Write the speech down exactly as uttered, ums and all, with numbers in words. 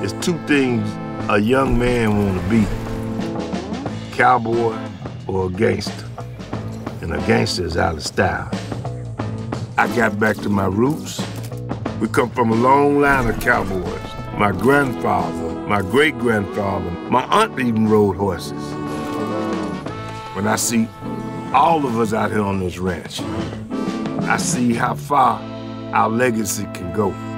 There's two things a young man want to be, cowboy or a gangster. And a gangster is out of style. I got back to my roots. We come from a long line of cowboys. My grandfather, my great-grandfather, my aunt even rode horses. When I see all of us out here on this ranch, I see how far our legacy can go.